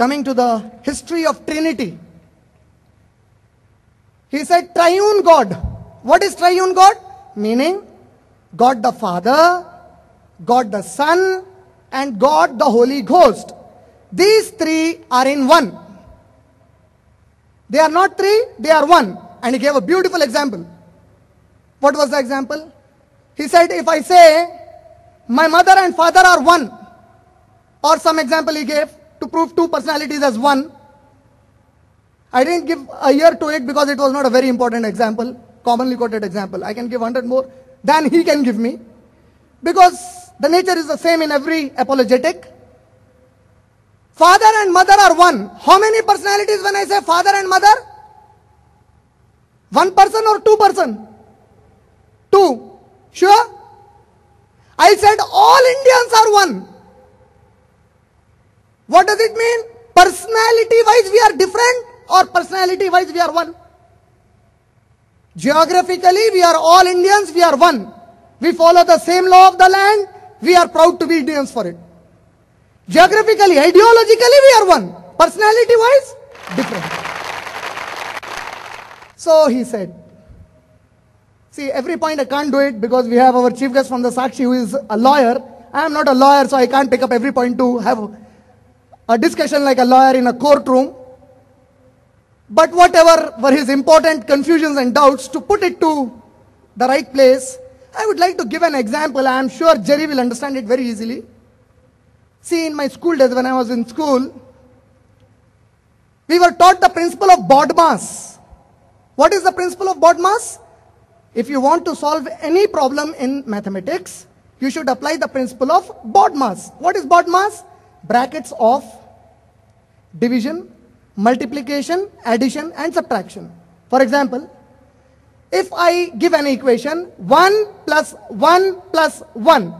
coming to the history of Trinity, he said triune God. What is triune God? Meaning God the Father, God the Son, and God the Holy Ghost. These three are in one. They are not three, they are one. And he gave a beautiful example. What was the example? He said, if I say, my mother and father are one, or some example he gave to prove two personalities as one. I didn't give a year to it because it was not a very important example, commonly quoted example. I can give 100 more than he can give me, because the nature is the same in every apologetic. Father and mother are one. How many personalities when I say father and mother? One person or two person? Two. Sure? I said all Indians are one. What does it mean? Personality wise we are different, or personality wise we are one? Geographically we are all Indians, we are one. We follow the same law of the land, we are proud to be Indians for it. Geographically, ideologically we are one. Personality wise, different. So he said, see, every point I can't do it because we have our chief guest from the Sakshi who is a lawyer. I am not a lawyer, so I can't pick up every point to have a discussion like a lawyer in a courtroom. But whatever were his important confusions and doubts, to put it to the right place, I would like to give an example. I am sure Jerry will understand it very easily. See, in my school days, when I was in school, we were taught the principle of BODMAS. What is the principle of BODMAS? If you want to solve any problem in mathematics, you should apply the principle of BODMAS. What is BODMAS? Brackets of division, multiplication, addition and subtraction. For example, if I give an equation, 1 plus 1 plus 1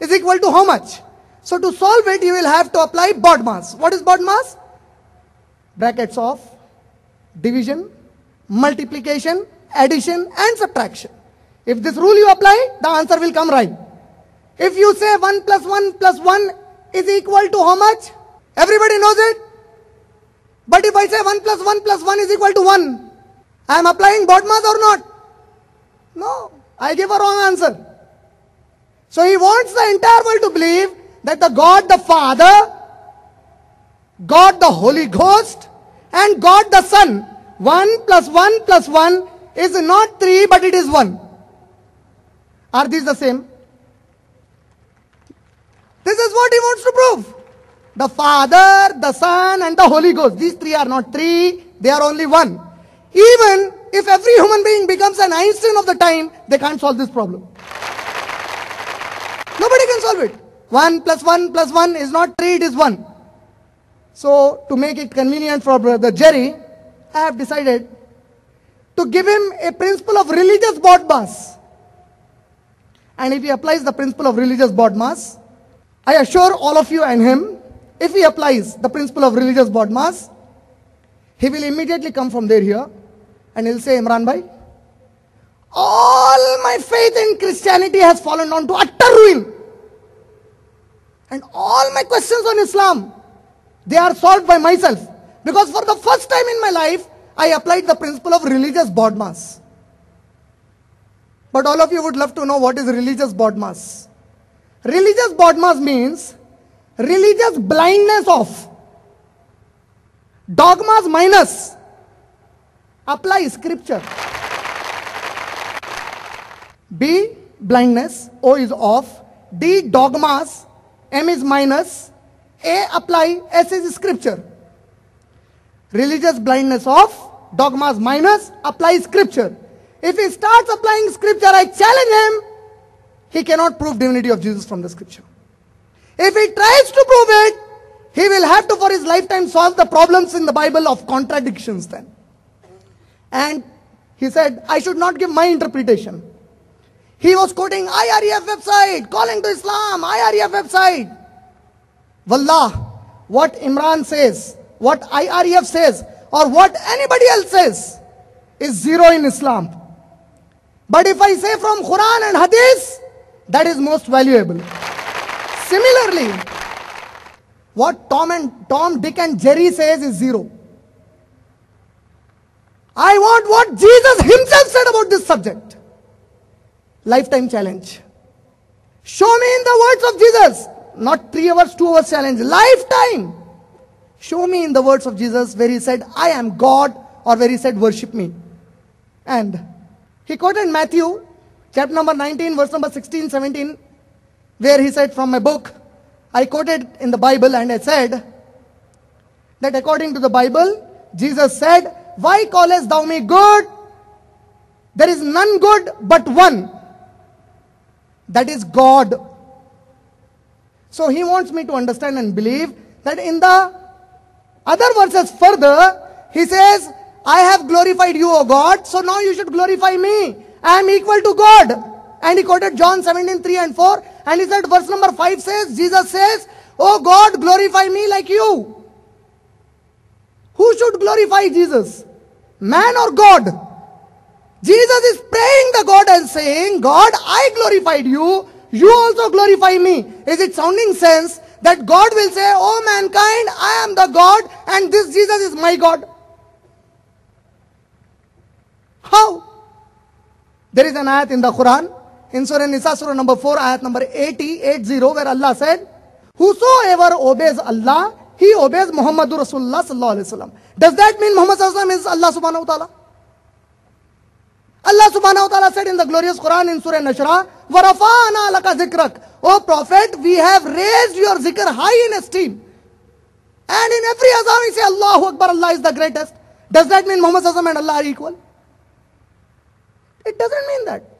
is equal to how much? So to solve it, you will have to apply BODMAS. What is BODMAS? Brackets of division, multiplication, addition and subtraction. If this rule you apply, the answer will come right. If you say 1 plus 1 plus 1 is equal to how much? Everybody knows it. But if I say 1 plus 1 plus 1 is equal to 1, I am applying BODMAS or not? No, I give a wrong answer. So he wants the entire world to believe that the God the Father, God the Holy Ghost and God the Son, 1 plus 1 plus 1 is not 3 but it is 1. Are these the same? This is what he wants to prove. The Father, the Son and the Holy Ghost. These three are not three, they are only one. Even if every human being becomes an Einstein of the time, they can't solve this problem. Nobody can solve it. 1 plus 1 plus 1 is not 3, it is 1. So, to make it convenient for Brother Jerry, I have decided to give him a principle of religious BODMAS. And if he applies the principle of religious BODMAS, I assure all of you and him, if he applies the principle of religious BODMAS, he will immediately come from there here and he'll say, Imran bhai, all my faith in Christianity has fallen down to utter ruin. And all my questions on Islam, they are solved by myself. Because for the first time in my life, I applied the principle of religious BODMAS. But all of you would love to know what is religious BODMAS. Religious BODMAS means religious blindness of dogmas minus apply scripture. B, blindness, O is off, D, dogmas, M is minus, A, apply, S is scripture. Religious blindness of dogmas minus apply scripture. If he starts applying scripture, I challenge him, he cannot prove divinity of Jesus from the scripture. If he tries to prove it, he will have to for his lifetime solve the problems in the Bible of contradictions then. And he said, I should not give my interpretation. He was quoting IREF website, calling to Islam, IREF website. Wallah, what Imran says, what IREF says, or what anybody else says is zero in Islam. But if I say from Quran and Hadith, that is most valuable. Similarly, What Tom, Dick and Jerry says is zero. I want what Jesus himself said about this subject. Lifetime challenge. Show me in the words of Jesus. Not 3 hours, 2 hours challenge. Lifetime. Show me in the words of Jesus where he said, I am God, or where he said, worship me. And he quoted Matthew, chapter number 19, verse number 16, 17, where he said, from my book, I quoted in the Bible and I said that according to the Bible, Jesus said, why callest thou me good? There is none good but one. That is God. So he wants me to understand and believe that in the other verses further, he says, I have glorified you, O God, so now you should glorify me. I am equal to God. And he quoted John 17, 3 and 4. And he said, verse number 5 says, Jesus says, O God, glorify me like you. Who should glorify Jesus? Man or God? Jesus is praying to God and saying, God, I glorified you. You also glorify me. Is it sounding sense that God will say, oh mankind, I am the God and this Jesus is my God? How? There is an ayat in the Quran, in Surah Nisa, Surah number 4, ayat number 80, where Allah said, whosoever obeys Allah, he obeys Muhammadur Rasulullah sallallahu alaihi wasallam. Does that mean Muhammad sallallahu alaihi wasallam is Allah subhanahu wa ta'ala? Allah subhanahu wa ta'ala said in the glorious Quran in Surah Nashra, وَرَفَعْنَا لَكَ ذِكْرَكَ. O Prophet, we have raised your zikr high in esteem. And in every azam we say, Allahu Akbar, Allah is the greatest. Does that mean Muhammad sallallahu alaihi wasallam and Allah are equal? It doesn't mean that.